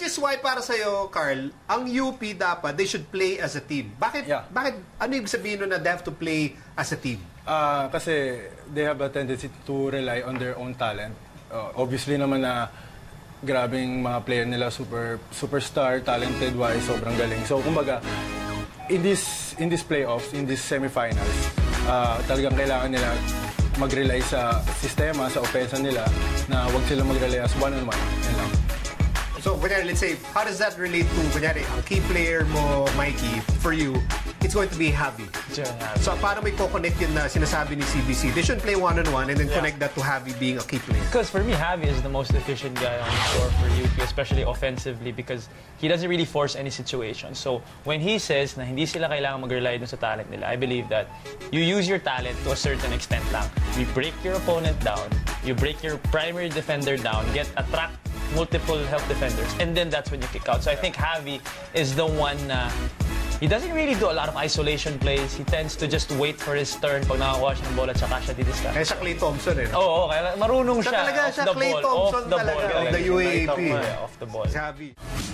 Which is why para sa'yo, Carl, ang UP dapat, they should play as a team. Bakit, bakit ano ibig sabihin nun na they have to play as a team? Kasi they have a tendency to rely on their own talent. Obviously naman na grabing mga player nila, superstar, talented-wise, sobrang galing. So, kumbaga, in this playoffs, in this semifinals, talagang kailangan nila mag-rely sa sistema, sa opensa nila, na huwag sila mag-rely as one-on-one. So, kunyari, let's say, how does that relate to, kunyari, ang key player mo, Mikee, for you, it's going to be Javi. So, paano may co-connect yun na sinasabi ni CBC? They should play one-on-one and then connect that to Javi being a key player. Because for me, Javi is the most efficient guy on the floor for UP, especially offensively, because he doesn't really force any situation. So, when he says na hindi sila kailangan mag-rely dun sa talent nila, I believe that you use your talent to a certain extent lang. You break your opponent down, you break your primary defender down, attract multiple help defenders, and then that's when you kick out. So I think Javi is the one na he doesn't really do a lot of isolation plays. He tends to just wait for his turn pag nakakuha siya ng bola, tsaka siya didiscuss. Kaya siya Clay Thompson eh. Oo, kaya marunong siya off the ball. Talaga siya Clay Thompson talaga. Off the UAP. Off the ball. Javi.